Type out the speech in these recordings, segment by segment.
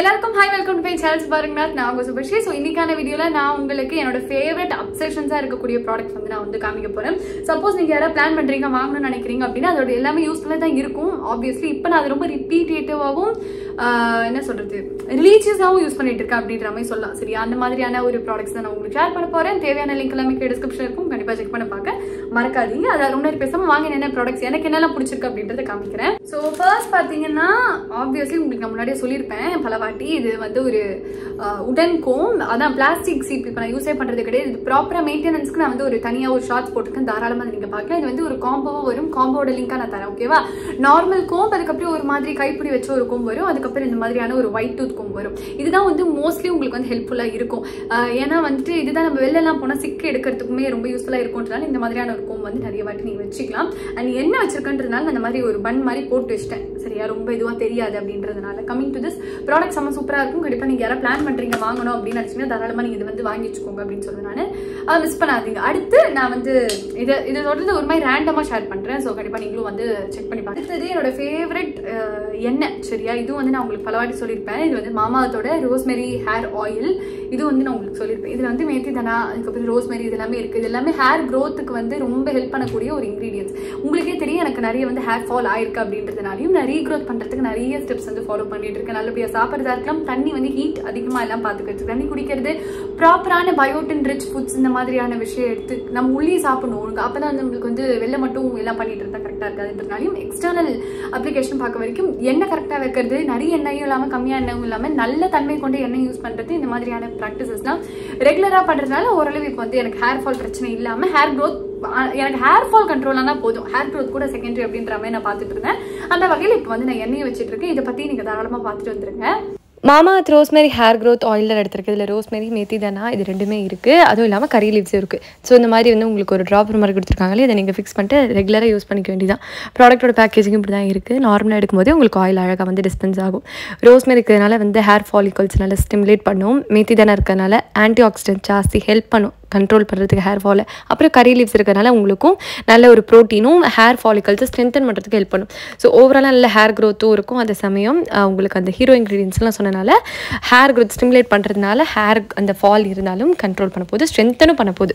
எல்லாருக்கும் hi, welcome to page health பாருங்கநாத். நான் உங்க சுபஸ்ரீ. ஸோ இன்னைக்கான வீடியோவில் நான் உங்களுக்கு என்னோட ஃபேவரட் அப்சஷன்ஸாக இருக்கக்கூடிய ப்ராடக்ட் வந்து நான் வந்து காமிக்க போகிறேன். சப்போஸ் நீங்கள் யாராவது பிளான் பண்ணுறீங்க, வாங்கணும்னு நினைக்கிறீங்க அப்படின்னா அதோட எல்லாமே யூஸ்ஃபுல்லாக தான் இருக்கும். ஆப்வியஸ்லி இப்போ நான் அது ரொம்ப ரிப்பீட்டேட்டிவாகவும் என்ன சொல்கிறது, ரிலீஜியஸாகவும் யூஸ் பண்ணிட்டு இருக்கேன் அப்படின்ற மாதிரி சொல்லலாம். சரி, அந்த மாதிரியான ஒரு ப்ராடக்ட்ஸ் தான் நான் உங்களுக்கு ஷேர் பண்ண போகிறேன். தேவையான லிங்க் எல்லாமே டிஸ்கிரிப்ஷன் இருக்கும், கண்டிப்பாக செக் பண்ண பார்க்க மறக்காதீங்க. அதில் ரொம்ப நேரம் பேசாமல் வாங்க, என்ன ப்ராடக்ட்ஸ் எனக்கு என்னெல்லாம் பிடிச்சிருக்கு அப்படின்றத காமிக்கிறேன். ஸோ ஃபர்ஸ்ட் பார்த்தீங்கன்னா, ஆப்வியஸ்லி உங்களுக்கு நான் முன்னாடியே சொல்லியிருப்பேன் பல வாட்டி, இது வந்து ஒரு உடன் கோம், அதான் பிளாஸ்டிக் சீப் இப்போ நான் யூஸே பண்ணுறது கிடையாது. இது ப்ராப்பராக மெயின்டெனன்ஸ்க்கு நான் வந்து ஒரு தனியாக ஒரு ஷார்ட்ஸ் போட்டுருக்கேன், தாராளமாக அதை நீங்கள் பார்க்கலாம். இது வந்து ஒரு காம்போவாக வரும், காம்போவோட லிங்காக நான் தரேன், ஓகேவா? நார்மல் கோம், அதுக்கப்புறம் ஒரு மாதிரி கைப்பிடி வச்ச ஒரு கோம் வரும், அதுக்கப்புறம் இந்த மாதிரியான ஒரு ஒயிட் டூத் கோம் வரும். இதுதான் வந்து மோஸ்ட்லி உங்களுக்கு வந்து ஹெல்ப்ஃபுல்லாக இருக்கும். ஏன்னா வந்துட்டு இதுதான் நம்ம வெளிலலாம் போனால் சிக்கு எடுக்கிறதுக்குமே ரொம்ப யூஸ்ஃபுல்லாக இருக்கும்ன்றனால இந்த மாதிரியான ஒரு கோம் வந்து நிறைய வாட்டி நீங்கள் வச்சுக்கலாம். அண்ட் என்ன வச்சிருக்கன்றதுனால அந்த மாதிரி ஒரு பன் மாதிரி போட்டு வச்சிட்டேன், சரியா? ரொம்ப இதுவாக தெரியாது அப்படின்றதுனால. கமிங் டு திஸ் ப்ராடக்ட், செம்ம சூப்பராக இருக்கும். கண்டிப்பாக நீங்கள் யாராவது பிளான் பண்ணுறீங்க, வாங்கணும் அப்படின்னு நினச்சிங்கன்னா தாராளமாக நீங்கள் இது வந்து வாங்கி வச்சுக்கோங்க அப்படின்னு சொல்லுவேன். நான் மிஸ் பண்ணாதீங்க. அடுத்து நான் வந்து இதை தொடர்ந்து ஒரு மாதிரி ரேண்டமாக ஷேர் பண்ணுறேன். ஸோ கண்டிப்பாக நீங்களும் வந்து செக் பண்ணி பார்த்து. அடுத்தது என்னோட ஃபேவரட் எண்ணெய், சரியா? இதுவும் வந்து நான் உங்களுக்கு பலவாட்டி சொல்லியிருப்பேன். இது வந்து மாமாஅர்த்தோட ரோஸ்மெரி ஹேர் ஆயில். இது வந்து நான் உங்களுக்கு சொல்லியிருப்பேன். இதில் வந்து மேத்தி தானா, அதுக்கப்புறம் ரோஸ்மெரி, இது எல்லாமே இருக்குது. இது எல்லாமே ஹேர் க்ரோத்துக்கு வந்து ரொம்ப ஹெல்ப் பண்ணக்கூடிய ஒரு இன்க்ரீடியன்ஸ். உங்களுக்கே தெரியும், எனக்கு நிறைய வந்து ஹேர் ஃபால் ஆயிருக்கு அப்படின்றதுனாலையும் நான் ரீக்ரோத் பண்ணுறதுக்கு நிறைய ஸ்டெப்ஸ் வந்து ஃபாலோ பண்ணிட்டு இருக்கேன். நல்லபடியாக சாப்பிட்றதா இருக்கலாம், தண்ணி வந்து ஹீட் அதிகமாக எல்லாம் பார்த்துக்கிறது, தண்ணி குடிக்கிறது, ப்ராப்பரான பயோட்டின் ரிச் ஃபுட்ஸ், இந்த மாதிரியான விஷயம் எடுத்து நம்ம உள்ளே சாப்பிடணும். அப்போ தான் வந்து நம்மளுக்கு வந்து வெளில மட்டும் எல்லாம் பண்ணிட்டு இருந்தால் கரெக்டாக இருக்காதுன்றதுனாலையும் எக்ஸ்டர்னல் அப்ளிகேஷன் பார்க்க வரைக்கும் எண்ணெய் கரெக்டாக வைக்கிறது, நிறைய எண்ணெயும் இல்லாமல் கம்மியாக எண்ணெயும் இல்லாமல் நல்ல தன்மை கொண்டு எண்ணெய் யூஸ் பண்ணுறது, இந்த மாதிரியான ப்ராக்டிசஸ்லாம் ரெகுலராக பண்ணுறதுனால ஓரளவு இப்போ வந்து எனக்கு ஹேர் ஃபால் பிரச்சனை இல்லாமல் ஹேர் க்ரோத், எனக்கு ஹேர் ஃபால் கண்ட்ரோலாக தான் போதும், ஹேர் க்ரோத் கூட செகண்டரி அப்படின்ற மாதிரி நான் பார்த்துட்டு இருந்தேன். அந்த வகையில் இப்போ வந்து நான் எண்ணெயை வச்சுட்டு இருக்கேன். இதை பற்றி நீங்கள் தாராளமாக பார்த்துட்டு வந்துருங்க. மாமாஅர்த் ரோஸ்மெரி ஹேர் க்ரோத் ஆயிலர் எடுத்துருக்கு. இதில் ரோஸ்மெரி, மேத்தி தானா, இது ரெண்டுமே இருக்குது. அதுவும் இல்லாமல் கறி லீவ்ஸும் இருக்குது. ஸோ இந்த மாதிரி வந்து உங்களுக்கு ஒரு ட்ராப் மாதிரி கொடுத்துருக்காங்களே, இதை நீங்கள் ஃபிக்ஸ் பண்ணிட்டு ரெகுலராக யூஸ் பண்ணிக்க வேண்டியதான். ப்ராடக்டோட பேக்கேஜிங் இப்படி தான் இருக்குது. நார்மலாக எடுக்கும்போதே உங்களுக்கு ஆயில் அழகாக வந்து டிஸ்பென்ஸ் ஆகும். ரோஸ்மெரி இருக்கிறதுனால வந்து ஹேர் ஃபாலிகல்ஸ்னால ஸ்டிமுலேட் பண்ணும். மேத்தி தானா இருக்கிறதுனால ஆன்டி ஆக்சிடென்ட் ஜாஸ்தி ஹெல்ப் பண்ணும் கண்ட்ரோல் பண்ணுறதுக்கு ஹேர் ஃபாலை. அப்புறம் கறி லீவ்ஸ் இருக்கிறதுனால உங்களுக்கும் நல்ல ஒரு ப்ரோட்டீனும் ஹேர் ஃபாலிகல்ஸை ஸ்ட்ரென்தன் பண்ணுறதுக்கு ஹெல்ப் பண்ணும். ஸோ ஓவராலாக நல்ல ஹேர் க்ரோத்தும் இருக்கும். அந்த சமயம் உங்களுக்கு அந்த ஹீரோ இன்க்ரீடியன்ஸ்லாம் சொன்னனால ஹேர் க்ரோத் ஸ்டிமுலேட் பண்ணுறதுனால ஹேர் அந்த ஃபால் இருந்தாலும் கண்ட்ரோல் பண்ண போது, ஸ்ட்ரென்தனும் பண்ண போது.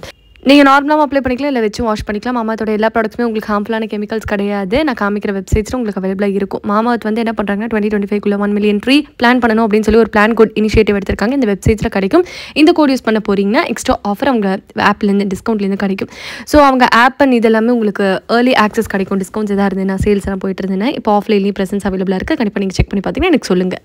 நீங்கள் நார்மலாக அப்ளை பண்ணிக்கலாம், இல்லை வச்சு வாஷ் பண்ணிக்கலாம். மாமாத்தோட எல்லா ப்ராடக்ட்ஸுமே உங்களுக்கு ஹார்ம்ஃபுல்லான கெமிக்கல்ஸ் கிடையாது. நான் காமிக்கிற வெப்சைட்ஸில் உங்களுக்கு அவைலபிளாக இருக்கும். மாமாஅர்த் வந்து என்ன பண்ணுறாங்கன்னா 2025க்குள்ளே 1 மில்லியன் ட்ரீ பிளான் பண்ணணும் அப்படின்னு சொல்லி ஒரு பிளான் கோட் இனிஷியேட்டிவ் எடுத்திருக்காங்க. இந்த வெப்சைட்ஸில் கிடைக்கும். இந்த கோட் யூஸ் பண்ண போகிறீங்கன்னா எக்ஸ்ட்ரா ஆஃபர் அவங்க ஆப்லேருந்து, டிஸ்கவுண்ட்லேருந்து கிடைக்கும். ஸோ அவங்க ஆப் பண்ணி இதெல்லாமே உங்களுக்கு ஏர்லி ஆக்சஸ் கிடைக்கும். டிஸ்கவுண்ட்ஸ் எதாவது இருந்ததுன்னா, சேல்ஸ் எல்லாம் போயிட்டு இருந்தேன்னா இப்போ ஆஃப்லைன்லேயும் ப்ரெசன்ஸ் அவைலபிளாக இருக்குது. கண்டிப்பாக நீங்கள் செக் பண்ணி பார்த்தீங்கன்னா எனக்கு சொல்லுங்கள்.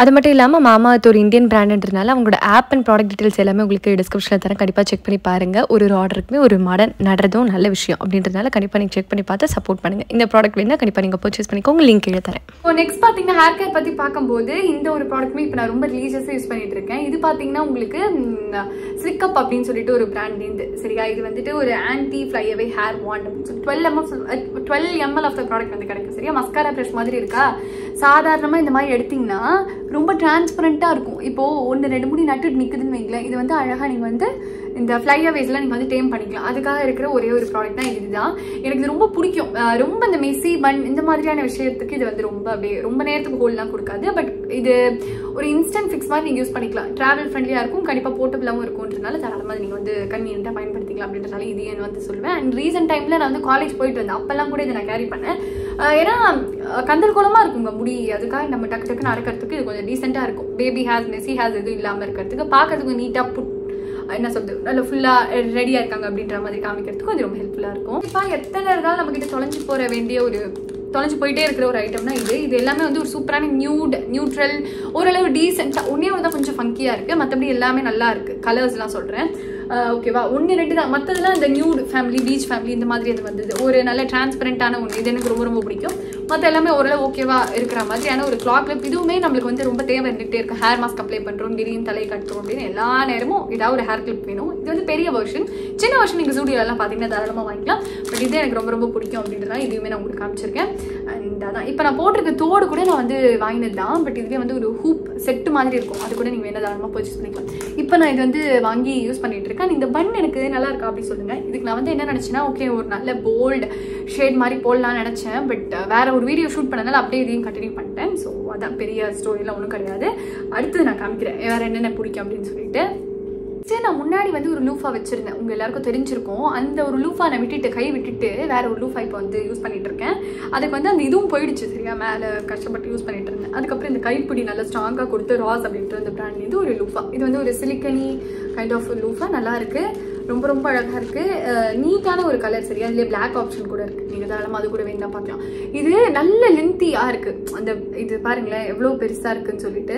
அது மட்டும் இல்லாமல் மாமாஅர்த் ஒரு இந்தியன் பிராண்டுன்றதுனால அவங்களோட ஆப் அண்ட் ப்ராடக்ட் டீட்டெயில்ஸ் எல்லாமே உங்களுக்கு டிஸ்கிரிப்ஷனில் தரேன். கண்டிப்பாக செக் பண்ணி பாருங்கள். ஒரு ஆர்டருக்குமே ஒரு மாடன் நடறதும் நல்ல விஷயம் அப்படின்றதுனால கண்டிப்பாக நீங்கள் செக் பண்ணி பார்த்து சப்போர்ட் பண்ணுங்கள். இந்த ப்ராடக்ட் வேணால் கண்டிப்பாக நீங்கள் பர்ச்சேஸ் பண்ணிக்கோங்க, லிங்க் கீழே தரேன். இப்போ நெக்ஸ்ட் பார்த்தீங்கன்னா ஹேர் கேர் பற்றி பார்க்கும்போது இந்த ஒரு ப்ராடக்ட்டுமே இப்போ நான் ரொம்ப ரிலீஜியஸாக யூஸ் பண்ணிட்டு இருக்கேன். இது பார்த்தீங்கன்னா உங்களுக்கு ஸ்லிக்கப் அப்படின்னு சொல்லிட்டு ஒரு பிராண்ட் இருந்து, சரியா? இது வந்துட்டு ஒரு anti fly away hair wand அப்படின்னு சொல்லி 12 ml ஆஃப் த ப்ராடக்ட் வந்து கிடைக்கும், சரியா? மஸ்காரா ப்ரஷ் மாதிரி இருக்கா, சாதாரணமாக இந்த மாதிரி எடுத்திங்கன்னா ரொம்ப டிரான்ஸ்பரண்ட்டாக இருக்கும். இப்போது 1 2 3 நட்டு நிற்குதுன்னு வைங்களேன், இது வந்து அழகாக நீங்கள் வந்து இந்த ஃப்ளை அவேஸ்லாம் நீங்கள் வந்து டேம் பண்ணிக்கலாம். அதுக்காக இருக்கிற ஒரே ஒரு ப்ராடக்ட் தான் இதுதான். எனக்கு இது ரொம்ப பிடிக்கும். ரொம்ப இந்த மெஸ்ஸி பன் இந்த மாதிரியான விஷயத்துக்கு இது வந்து ரொம்ப அப்படியே ரொம்ப நேரத்துக்கு ஹோல்லாம் கொடுக்காது. பட் இது ஒரு இன்ஸ்டன்ட் ஃபிக்ஸ் மாதிரி நீங்கள் யூஸ் பண்ணிக்கலாம். ட்ராவல் ஃப்ரெண்ட்லியாக இருக்கும், கண்டிப்பாக போர்ட்டபிளாகவும் இருக்கும்ன்றதுனால தாராளமாக நீங்கள் வந்து கன்வீனியன்ட்டாக பயன்படுத்திக்கலாம் அப்படின்றதுனால இது என்ன வந்து சொல்லுவேன். அண்ட் ரீசன்ட் டைமில் நான் வந்து காலேஜ் போயிட்டு வந்தேன், அப்போல்லாம் கூட இதை நான் கேரி பண்ணேன். ஏன்னா கந்தல் குளமாக இருக்குங்க முடி, அதுக்காக நம்ம டக்கு டக்குன்னு அடக்கிறதுக்கு இது கொஞ்சம் டீசெண்டாக இருக்கும். பேபி ஹேர்ஸ், மெஸ்ஸி ஹேர்ஸ் எதுவும் இல்லாமல் இருக்கிறதுக்கு, பார்க்கறதுக்கு நீட்டாக புட் என்ன சொல்றது, நல்லா ஃபுல்லாக ரெடியாக இருக்காங்க அப்படின்ற மாதிரி காமிக்கிறதுக்கும் இது ரொம்ப ஹெல்ப்ஃபுல்லாக இருக்கும். இப்போ எத்தனை இருந்தாலும் நம்ம கிட்ட தொலைஞ்சு போகிற வேண்டிய ஒரு தொலைஞ்சு போயிட்டே இருக்கிற ஒரு ஐட்டம்னா இது. இது எல்லாமே வந்து ஒரு சூப்பரான நியூட்ரல், ஓரளவு டீசெண்டாக, ஒன்றே ஒரு தான் கொஞ்சம் ஃபங்கியாக இருக்குது, மற்றபடி எல்லாமே நல்லா இருக்குது. கலர்ஸ்லாம் சொல்கிறேன், ஓகேவா? 1 2 தான். மற்றதெல்லாம் இந்த நியூட் ஃபேமிலி, பீச் ஃபேமிலி, இந்த மாதிரி இது வந்தது ஒரு நல்ல டிரான்ஸ்பரண்ட்டான ஒன்று. இது எனக்கு ரொம்ப ரொம்ப பிடிக்கும். மற்ற எல்லாமே ஓரளவு ஓகேவா இருக்கிற மாதிரியான ஒரு கிளாக் கிளிப். இதுவுமே நம்மளுக்கு வந்து ரொம்ப தேவை இருந்துகிட்டே இருக்குது. ஹேர் மாஸ்க் அப்ளை பண்ணுறோம், திடீர்னு தலையை கட்டுறோம் அப்படின்னு எல்லா நேரமும் ஏதாவது ஒரு ஹேர் கிளிப் வேணும். இது வந்து பெரிய வெர்ஷன், சின்ன வெர்ஷன் நீங்கள் ஸ்டூடியோலாம் பார்த்தீங்கன்னா தாராளமாக வாங்கிக்கலாம். பட் இது எனக்கு ரொம்ப ரொம்ப பிடிக்கும் அப்படின்றதான் இதுவுமே நான் உங்களுக்கு காமிச்சிருக்கேன். அண்ட் அதான் இப்போ நான் போட்டிருக்க தோடு கூட நான் வந்து வாங்கினது தான். பட் இதுவே வந்து ஒரு ஹூப் செட்டு மாதிரி இருக்கும், அது கூட நீங்கள் வேணா தாராளமாக பர்ச்சேஸ் பண்ணிக்கலாம். இப்போ நான் இது வந்து வாங்கி யூஸ் பண்ணிட்டு இருக்கேன். இந்த பன் எனக்கு நல்லா இருக்கா அப்படின்னு சொல்லுங்கள். இதுக்கு நான் வந்து என்ன நினச்சேன்னா, ஓகே ஒரு நல்ல bold shade mari pollan nenachen but vera or video shoot panadala apdi idhiyum continue panten so adha periya story la onnu kadiyadhu adutha na kaamikren vera enna enna purikum appdin solite நான் முன்னாடி வந்து ஒரு loofah வச்சிருந்தேன். உங்க எல்லாருக்கும் தெரிஞ்சிருக்கும். அந்த ஒரு லூஃபா நான் விட்டுட்டு கை விட்டுட்டு வேற ஒரு லூஃபா இப்போ வந்து யூஸ் பண்ணிட்டு இருக்கேன். அதுக்கு வந்து அந்த இதுவும் போயிடுச்சு சரியா, மேலே கஷ்டப்பட்டு யூஸ் பண்ணிட்டு இருந்தேன். அதுக்கப்புறம் இந்த கைப்பிடி நல்லா ஸ்ட்ராங்காக கொடுத்து ராஸ் அப்படின்ற அந்த பிராண்ட் இது ஒரு லூஃபா. இது வந்து ஒரு சிலிக்கனி கைண்ட் ஆஃப் லூஃபா, நல்லா இருக்கு, ரொம்ப ரொம்ப அழகாக இருக்குது, நீட்டான ஒரு கலர் சரியா. அதிலே பிளாக் ஆப்ஷன் கூட இருக்குது, நீங்கள் தாராளமாக அது கூட வேணும் பார்க்கலாம். இது நல்ல லென்த்தியாக இருக்குது, அந்த இது பாருங்களேன் எவ்வளோ பெருசாக இருக்குதுன்னு சொல்லிட்டு.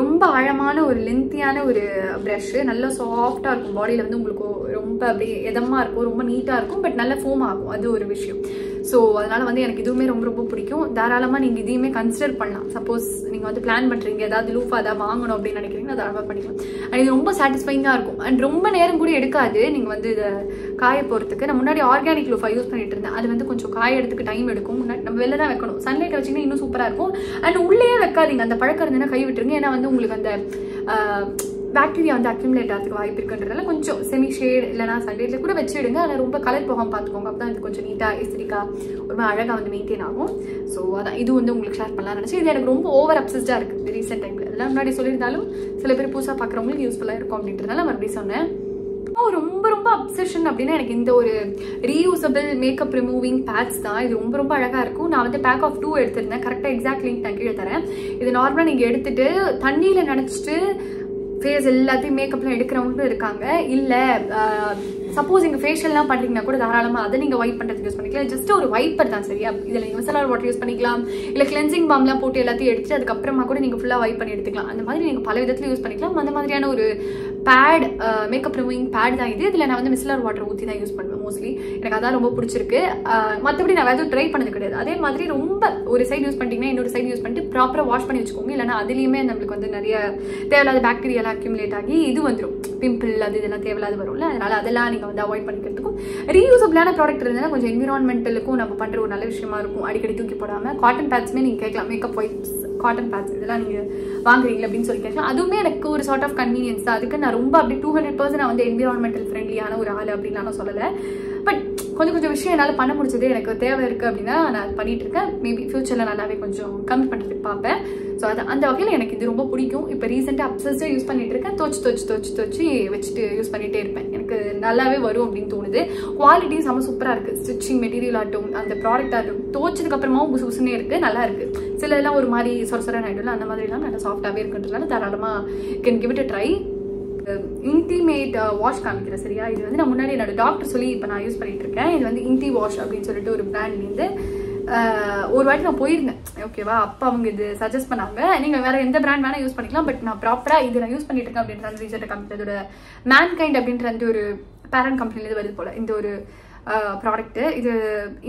ரொம்ப ஆழமான ஒரு லென்த்தியான ஒரு ப்ரஷ்ஷு, நல்லா சாஃப்டாக இருக்கும், பாடியில் வந்து உங்களுக்கு ரொம்ப அப்படியே இதமாக இருக்கும், ரொம்ப நீட்டாக இருக்கும், பட் நல்ல ஃபோம் ஆகும், அது ஒரு விஷயம். ஸோ அதனால் வந்து எனக்கு இதுவுமே ரொம்ப ரொம்ப பிடிக்கும். தாராளமாக நீங்கள் இதையுமே கன்சிடர் பண்ணலாம். சப்போஸ் நீங்கள் வந்து பிளான் பண்ணுறீங்க ஏதாவது லூஃபா ஏதாவது வாங்கணும் அப்படின்னு நினைக்கிறீங்கன்னா தாராளமாக பண்ணிக்கலாம். அண்ட் இது ரொம்ப சாட்டிஸ்ஃபைங்காக இருக்கும் அண்ட் ரொம்ப நேரம் கூட எடுக்காது. நீங்கள் வந்து இதை காய போகிறதுக்கு நான் முன்னாடி ஆர்கானிக் லூஃபா யூஸ் பண்ணிட்டு இருந்தேன். அது வந்து கொஞ்சம் காய எடுத்துக்கு டைம் எடுக்கும். முன்னாடி நம்ம வெளில தான் வைக்கணும், சன்லைட்டை வச்சிங்கன்னா இன்னும் சூப்பராக இருக்கும். அண்ட் உள்ளே வைக்காதீங்க, அந்த பழக்கம் இருந்ததுன்னா கை விட்டுருங்க. ஏன்னா வந்து உங்களுக்கு அந்த பாக்டீரியா வந்து அக்யூமுலேட் ஆகிறதுக்கு வாய்ப்பு இருக்குன்றதுனால கொஞ்சம் செமி ஷேட் இல்லைனா சன்லைட்டில் கூட வச்சுடுங்க. அதில் ரொம்ப கலர் போகாமல் பார்த்துக்கோங்க. அப்போ தான் இது கொஞ்சம் நீட்டாக எஸ்திரிக்காக ரொம்ப அழகாக வந்து மெயின்டைன் ஆகும். ஸோ அதான் இது வந்து உங்களுக்கு ஷேர் பண்ணலாம்னு நினச்சி. இது எனக்கு ரொம்ப ஓவர் அப்சஸ்டாக இருக்குது ரீசெண்ட் டைமில். எல்லாம் முன்னாடி சொல்லியிருந்தாலும் சில பேர் புதுசாக பார்க்குறவங்களுக்கு யூஸ்ஃபுல்லாக இருக்கும் அப்படின்றதுனால மறுபடியும் சொன்னேன். ரொம்ப ரொம்ப அப்சஷன் அப்படின்னா எனக்கு இந்த ஒரு ரீயூசபிள் மேக்கப் ரிமூவிங் பேட்ச் தான். இது ரொம்ப ரொம்ப அழகாக இருக்கும். நான் வந்து பேக் ஆஃப் 2 எடுத்திருந்தேன். கரெக்டாக எக்ஸாக்ட் லிங்க் நான் கீழே தரேன். இது நார்மலாக நீங்கள் எடுத்துட்டு தண்ணியில் நினச்சிட்டு ஃபேஸ் எல்லாத்தையும் மேக்கப்லாம் எடுக்கிறவங்களும் இருக்காங்க. இல்லை சப்போஸ் நீங்கள் ஃபேஷியல்லாம் பண்ணுறீங்கன்னா கூட தாராளமாக அதை நீங்கள் வைப் பண்ணுறதுக்கு யூஸ் பண்ணிக்கலாம். ஜஸ்ட் ஒரு வைப்பர் தான் சரியா. இதில் நீங்கள் மிசலார் வாட்டர் யூஸ் பண்ணிக்கலாம், இல்லை கிளென்சிங் பாம்லாம் போட்டு எல்லாத்தையும் எடுத்துட்டு அதுக்கப்புறமா கூட நீங்கள் ஃபுல்லாக வைப் பண்ணி எடுத்துக்கலாம். அந்த மாதிரி நீங்கள் பல விதத்தில் யூஸ் பண்ணிக்கலாம். அந்த மாதிரியான ஒரு பேட், மேக்கப் ரிமூவிங் பேட் தான் இது. இதில் நான் வந்து மிசலார் வாட்டர் ஊற்றி தான் யூஸ் பண்ணுவேன் மோஸ்ட்லி. எனக்கு அதான் ரொம்ப பிடிச்சிருக்கு. மற்றபடி நான் எதாவது ட்ரை பண்ணது கிடையாது. அதே மாதிரி ரொம்ப ஒரு சைடு யூஸ் பண்ணிட்டீங்கன்னா இன்னொரு சைடு யூஸ் பண்ணிட்டு ப்ராப்பராக வாஷ் பண்ணி வச்சுக்கோங்க. இல்லைனா அதுலேயுமே நம்மளுக்கு வந்து நிறைய தேவையில்லாத பாக்டீரியாலாம் அக்யூமுலேட் ஆகி இது வந்துடும், பிம்பிள் அது இதெல்லாம் தேவையில்லாத வரும்ல. அதனால அதெல்லாம் நீங்கள் வந்து அவாய்ட் பண்ணிக்கிறதுக்கும் ரீயூசபிளான ப்ராடக்ட் இருந்தாலும் கொஞ்சம் என்விரான்மெண்டலுக்கும் நம்ம பண்ணுற ஒரு நல்ல விஷயமா இருக்கும். அடிக்கடி தூக்கி போடாமல் காட்டன் பேட்ச்மே நீங்கள் கேட்கலாம், மேக்கப் வைப்ஸ் காட்டன் பேட்ச் இதெல்லாம் நீங்கள் வாங்குறீங்களா அப்படின்னு சொல்லி கேட்கலாம். அதுவுமே எனக்கு ஒரு சார்ட் ஆஃப் கன்வீனியன்ஸ் தான். அதுக்கு நான் ரொம்ப அப்படி 200% நான் வந்து என்விரான்மெண்டல் ஃப்ரெண்ட்லியான ஒரு ஆள் அப்படின்னு நான் சொல்லலை. பட் கொஞ்சம் கொஞ்சம் விஷயம் என்னால் பண்ண முடிச்சது எனக்கு தேவை இருக்குது அப்படின்னா நான் பண்ணிட்டு இருக்கேன். மேபி ஃபியூச்சரில் நல்லாவே கொஞ்சம் கம்மி பண்ணுறதுக்கு பார்ப்பேன். ஸோ அது அந்த வகையில் எனக்கு இது ரொம்ப பிடிக்கும். இப்போ ரீசெண்டாக அப்சஸ்டாக யூஸ் பண்ணிட்டு இருக்கேன். தொச்சு வச்சுட்டு யூஸ் பண்ணிகிட்டே இருப்பேன். எனக்கு நல்லாவே வரும் அப்படின்னு தோணுது. குவாலிட்டி செம சூப்பராக இருக்குது. ஸ்டிச்சிங் மெட்டீரியல் ஆட்டும் அந்த ப்ராடக்ட் ஆட்டும் தோச்சதுக்கப்புறமா புசுபுசுனே இருக்குது, நல்லா இருக்குது. சில எல்லாம் ஒரு மாதிரி சொரசொரன் ஆகிடும்ல, அந்த மாதிரிலாம் நல்லா சாஃப்டாகவே இருக்குன்றதுனால தாராளமாக can give it a try. Intimate wash காமிக்கிறேன் சரியா. இது வந்து நான் முன்னாடி என்னோட டாக்டர் சொல்லி இப்போ நான் யூஸ் பண்ணிட்டு இருக்கேன். இது வந்து இன்டி வாஷ் அப்படின்னு சொல்லிட்டு ஒரு பிராண்ட் வந்து ஒரு வாட்டி நான் போயிருந்தேன் ஓகேவா. அப்போ அவங்க இது சஜஸ்ட் பண்ணாங்க, நீங்கள் வேறு எந்த பிராண்ட் வேணால் யூஸ் பண்ணிக்கலாம், பட் நான் ப்ராப்பராக இது நான் யூஸ் பண்ணிட்டு இருக்கேன் அப்படின்ற அந்த ரீசெண்டை காமிக்கிறதோட மேன்கைண்ட் அப்படின்ற அந்த ஒரு பேரண்ட் கம்பெனிலேருந்து வருது போல் இந்த ஒரு ப்ராடக்ட்டு. இது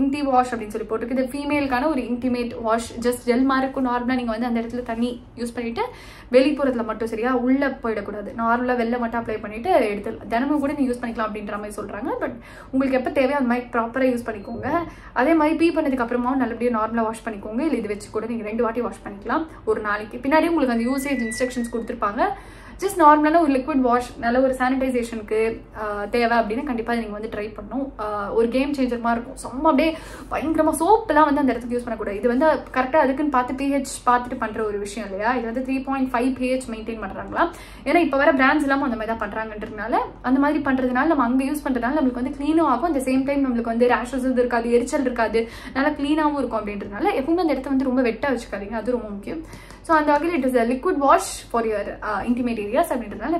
இன்டி வாஷ் அப்படின்னு சொல்லி போட்டிருக்கு. இது ஃபீமேலுக்கான ஒரு இன்டிமேட் வாஷ். ஜஸ்ட் ஜெல் மாதிரி இருக்கும். நார்மலாக நீங்கள் வந்து அந்த இடத்துல தண்ணி யூஸ் பண்ணிவிட்டு வெளிப்புறத்தில் மட்டும் சரியா, உள்ளே போயிடக்கூடாது. நார்மலாக வெளில மட்டும் அப்ளை பண்ணிவிட்டு எடுத்து தினமும் கூட நீங்கள் யூஸ் பண்ணிக்கலாம் அப்படின்ற மாதிரி சொல்கிறாங்க. பட் உங்களுக்கு எப்போ தேவையோ அந்த மாதிரி ப்ராப்பராக யூஸ் பண்ணிக்கோங்க. அதே மாதிரி பீ பண்ணதுக்கு அப்புறமா நல்லபடியாக நார்மலாக வாஷ் பண்ணிக்கோங்க. இல்லை இது வச்சு கூட நீங்கள் 2 வாட்டி வாஷ் பண்ணிக்கலாம் ஒரு நாளைக்கு. பின்னாடி உங்களுக்கு அந்த யூசேஜ் இன்ஸ்ட்ரக்ஷன்ஸ் கொடுத்துருப்பாங்க. ஜஸ்ட் நார்மலான ஒரு லிக்விட் வாஷ், நல்ல ஒரு சானிடைசேஷனுக்கு தேவை அப்படின்னா கண்டிப்பாக நீங்கள் வந்து ட்ரை பண்ணணும். ஒரு கேம் சேஞ்சர் மாதிரி இருக்கும். சும்மா அப்படியே பயங்கரமாக சோப்பெல்லாம் வந்து அந்த இடத்துக்கு யூஸ் பண்ணக்கூடாது. இது வந்து கரெக்டாக அதுக்குன்னு பார்த்து pH பார்த்துட்டு பண்ணுற ஒரு விஷயம் இல்லையா. இது வந்து 3.5 pH மெயின்டைன் பண்ணுறாங்களா. ஏன்னா இப்போ வர பிராண்ட்ஸ் எல்லாமே அந்த மாதிரி தான் பண்ணுறாங்கன்றதுனால, அந்த மாதிரி பண்ணுறதுனால நம்ம அங்கே யூஸ் பண்ணுறதுனால நம்மளுக்கு வந்து க்ளீனும் ஆகும். அந்த சேம் டைம் நம்மளுக்கு வந்து ரேஷஸ் இது இருக்காது, எரிச்சல் இருக்காது, நல்லா க்ளீனாகவும் இருக்கும் அப்படின்றதுனால எப்பவுமே அந்த இடத்த வந்து ரொம்ப வெட்டாக வச்சுக்காதீங்க, அது ரொம்ப முக்கியம். ஸோ அந்த வகையில் it is a liquid wash for your intimate areas அப்படின்றதுனால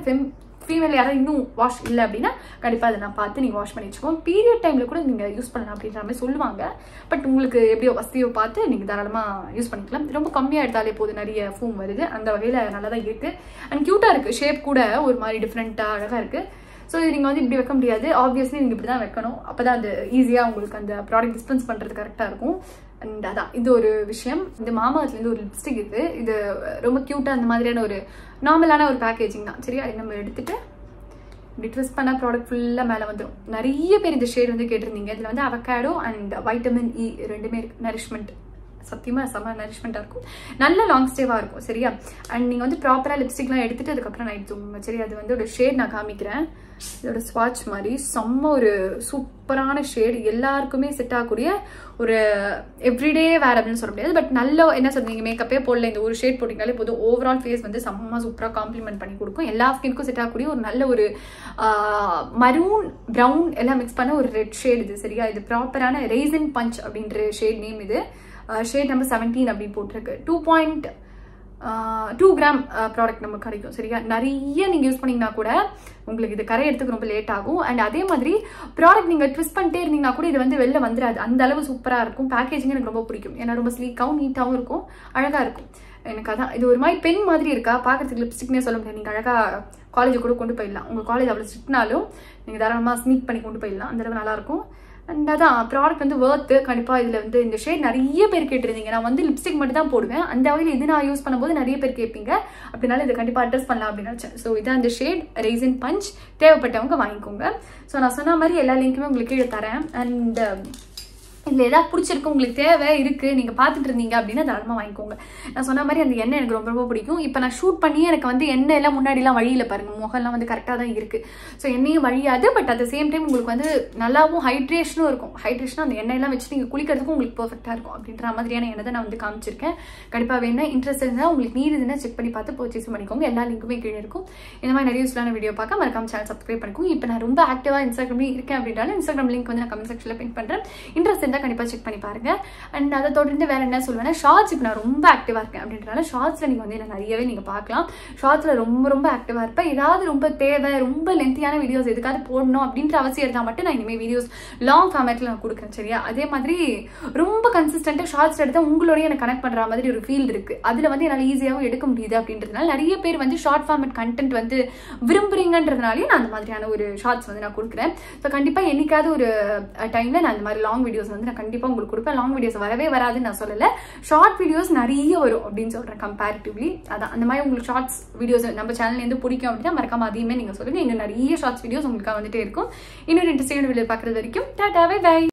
ஃபீமேல் யாராவது இன்னும் வாஷ் இல்லை அப்படின்னா கண்டிப்பாக அதை நான் பார்த்து நீங்கள் வாஷ் பண்ணி வச்சுக்கோங்க. பீரியட் டைமில் கூட நீங்கள் யூஸ் பண்ணலாம் அப்படின்ற மாதிரி சொல்லுவாங்க. பட் உங்களுக்கு எப்படியோ வசதியோ பார்த்து நீங்கள் தாராளமாக யூஸ் பண்ணிக்கலாம். ரொம்ப கம்மியாக எடுத்தாலே போது நிறைய ஃபோம் வருது. அந்த வகையில் நல்லா தான் இருக்குது அண்ட் க்யூட்டாக இருக்குது. ஷேப் கூட ஒரு மாதிரி டிஃப்ரெண்ட்டாக அழகாக இருக்குது. ஸோ இது நீங்கள் வந்து இப்படி வைக்க முடியாது ஆப்வியஸ்லி. நீங்கள் இப்படி தான் வைக்கணும். அப்போ தான் அது ஈஸியாக உங்களுக்கு அந்த ப்ராடக்ட் டிஸ்பென்ஸ் பண்ணுறது கரெக்டாக இருக்கும். அண்ட் அதான் இது ஒரு விஷயம். இந்த மாமாத்துலேருந்து ஒரு லிப்ஸ்டிக் இருக்குது. இது ரொம்ப க்யூட்டாக அந்த மாதிரியான ஒரு நார்மலான ஒரு பேக்கேஜிங் தான் சரியா. இது நம்ம எடுத்துகிட்டு இப்படி ட்விஸ்ட் பண்ணால் ப்ராடக்ட் ஃபுல்லாக மேலே வந்துடும். நிறைய பேர் இந்த ஷேட் வந்து கேட்டிருந்தீங்க. இதில் வந்து அவகேடோ அண்ட் வைட்டமின் இ 2மே இருக்குது. நரிஷ்மெண்ட் சத்தியமா சம நரிஷ்மென்ட்டா இருக்கும் நல்ல லாங் ஸ்டேவா இருக்கும் சரியா and நீங்க வந்து ப்ராப்பரா லிப்ஸ்டிக்லாம் எடுத்துட்டு அதுக்கு அப்புறம் நைட் தூங்குங்க சரியா அது வந்து ஒரு ஷேட் நான் காமிக்கிறேன் இதோட ஸ்வாட்ச் மாதிரி செம்ம ஒரு சூப்பரான ஷேட் எல்லாருக்குமே செட் ஆகக்கூடிய ஒரு எவ்ரிடே வேர் அப்படினு சொல்ல முடியாது பட் நல்ல என்ன சொல்றீங்க மேக்கப்பே போடல இந்த ஒரு ஷேட் போட்டிங்கனாலே போதும் ஓவரால் ஃபேஸ் வந்து செம்ம சூப்பரா காம்ப்ளிமெண்ட் பண்ணி கொடுக்கும் எல்லா ஸ்கின்க்கும் செட் ஆகக்கூடிய ஒரு நல்ல ஒரு மரூன் பிரவுன் எல்லாம் மிக்ஸ் பண்ண ஒரு ரெட் ஷேட் இது சரியா இது ப்ராப்பரான ரேசின் பஞ்ச் அப்படிங்கற ஷேட் நேம் இது shade number 17 அப்படி போட்டுருக்கு 2.2 கிராம் ப்ராடக்ட் நமக்கு கிடைக்கும் சரியா நிறைய நீங்கள் யூஸ் பண்ணிங்கன்னா கூட உங்களுக்கு இது கரை எடுத்துக்க ரொம்ப லேட் ஆகும் அண்ட் அதே மாதிரி ப்ராடக்ட் நீங்கள் ட்விஸ்ட் பண்ணிட்டே இருந்தீங்கன்னா கூட இது வந்து வெளில வந்துடாது அந்த அளவு சூப்பராக இருக்கும் பேக்கேஜிங் எனக்கு ரொம்ப பிடிக்கும் ஏன்னா ரொம்ப ஸ்லீக்காகவும் நீட்டாகவும் இருக்கும் அழகாக இருக்கும் எனக்கு அதான் இது ஒரு மாதிரி பெண் மாதிரி இருக்கா பார்க்குறதுக்கு லிப்ஸ்டிக்னே சொல்ல முடியாது நீங்கள் அழகாக காலேஜ் கூட கொண்டு போயிடலாம் உங்கள் காலேஜ் அவ்வளோ ஸ்ட்ரிக்ட்னாலும் நீங்கள் தாராளமாக ஸ்னீக் பண்ணி கொண்டு போயிடலாம் அந்த அளவு நல்லாயிருக்கும் அண்ட் அதான் ப்ராடக்ட் வந்து வர்த்து கண்டிப்பாக இதில் வந்து இந்த ஷேட் நிறைய பேர் கேட்டிருந்தீங்க நான் வந்து லிப்ஸ்டிக் மட்டும் தான் போடுவேன் அந்த வகையில் இது நான் யூஸ் பண்ணும்போது நிறைய பேர் கேட்பீங்க அப்படின்னால இதை கண்டிப்பாக அட்ரஸ் பண்ணலாம் அப்படின்னு நினச்சேன் ஸோ இதான் இந்த ஷேட் ரேசின் பஞ்ச் தேவைப்பட்டவங்க வாங்கிக்கோங்க ஸோ நான் சொன்ன மாதிரி எல்லா லிங்க்குமே உங்களுக்கு கீழே தரேன் அண்ட் இதில் எதாவது பிடிச்சிருக்கு உங்களுக்கு தேவை இருக்குது நீங்கள் பார்த்துட்டு இருந்தீங்க அப்படின்னா தாராளமாக வாங்கிக்கோங்க நான் சொன்ன மாதிரி அந்த எண்ணெய் எனக்கு ரொம்ப ரொம்ப பிடிக்கும் இப்போ நான் ஷூட் பண்ணி எனக்கு வந்து எண்ணெய் எல்லாம் முன்னாடிலாம் வழியில் பாருங்கள் முகம்லாம் வந்து கரெக்டாக தான் இருக்குது ஸோ எண்ணெயும் வழியாது but at the same time உங்களுக்கு வந்து நல்லாவும் ஹைட்ரேஷனும் இருக்கும் ஹைட்ரேஷனாக அந்த எண்ணெயெல்லாம் வச்சு நீங்கள் குளிக்கிறதுக்கும் உங்களுக்கு பர்ஃபெக்டாக இருக்கும் அப்படின்ற மாதிரியான எண்ணெய் தான் நான் வந்து காமிச்சிருக்கேன் கண்டிப்பாக வேணா இன்ட்ரெஸ்ட் இருந்தால் உங்களுக்கு நீர் இதுனா செக் பண்ணி பார்த்து பர்ச்சேஸ் பண்ணிக்கோங்க எல்லா லிங்க்குமே கீழே இருக்கும் இந்த மாதிரி நிறைய யூஸ்ஃபுல்லான வீடியோ பார்க்க மறக்காம சேனல் சப்ஸ்கிரைப் பண்ணிக்கோங்க இப்போ நான் ரொம்ப ஆக்டிவாக இன்ஸ்டாகிராம்லேயும் இருக்கேன் அப்படின்றாலும் இன்ஸ்டாகிராம் லிங்க் வந்து நான் கமெண்ட் செக்ஷனில் பின் பண்ணுறேன் இன்ட்ரெஸ்ட் கண்டிப்பா செக் பண்ணி பாருங்க அண்ட் அதை தொடர்ந்து வேற என்ன சொல்லுவேன்னா ஷார்ட்ஸ் இப்போ நான் ரொம்ப ஆக்டிவா இருக்கேன் அப்படின்றனால ஷார்ட்ஸ்ல நீங்க வந்து நிறையவே நீங்க பார்க்கலாம் ஷார்ட்ஸ்ல ரொம்ப ரொம்ப ஆக்டிவா இருப்பேன் ஏதாவது ரொம்ப தேவை ரொம்ப லென்த்தியான வீடியோஸ் எதுக்காவது போடணும் அப்படின்ற அவசியம் இருந்தால் மட்டும் நான் இனிமேல் வீடியோஸ் லாங் ஃபார்மேட்ல நான் கொடுக்குறேன் சரியா அதே மாதிரி ரொம்ப கன்சிஸ்டன்ட்டா ஷார்ட்ஸ் எடுத்தா உங்களோடய எனக்கு கனெக்ட் பண்ற மாதிரி ஒரு ஃபீல் இருக்கு அதுல வந்து என்னால் ஈஸியாகவும் எடுக்க முடியுது அப்படின்றதுனால நிறைய பேர் வந்து ஷார்ட் ஃபார்மேட் கண்டென்ட் வந்து விரும்புறீங்கன்றதுனாலே நான் அந்த மாதிரியான ஒரு ஷார்ட்ஸ் வந்து நான் கொடுக்குறேன் ஸோ கண்டிப்பா என்னைக்காவது ஒரு டைம்ல நான் அந்த மாதிரி லாங் வீடியோஸ் வந்து நான் கண்டிப்பா உங்களுக்கு கொடுப்பேன் லாங் வீடியோஸ் வரவே வராதுன்னு நான் சொல்லல ஷார்ட் வீடியோஸ் நிறைய வரும் அப்படின்னு சொல்றேன் கம்பேரிட்டிவ்லி அதான் அந்த மாதிரி உங்களுக்கு ஷார்ட்ஸ் வீடியோஸ் நம்ம சேனல்ல இருந்து பிடிக்கும் அப்படின்னா மறக்காம அதையுமே நீங்க சொல்லுங்க இங்க நிறைய ஷார்ட்ஸ் வீடியோஸ் உங்களுக்காக வந்துட்டே இருக்கும் இன்னொரு இன்ட்ரெஸ்டிங்கான வீடியோ பார்க்குறது வரைக்கும் டாடா பை பை